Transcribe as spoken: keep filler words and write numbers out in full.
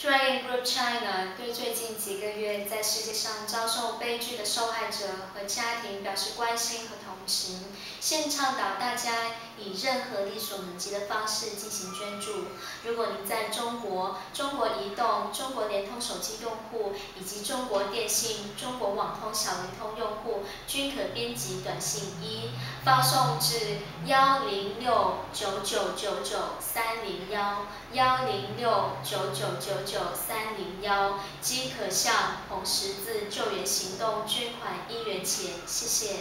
Dragon Group China 对最近几个月在世界上遭受悲剧的受害者和家庭表示关心和同情，现倡导大家以任何力所能及的方式进行捐助。如果您在中国、中国移动、中国联通手机用户以及中国电信、中国网通小灵通用户均可编辑短信一发送至幺零六九九九九三零幺幺零六九九九九。 九三零幺，即可向红十字救援行动捐款一元钱，谢谢。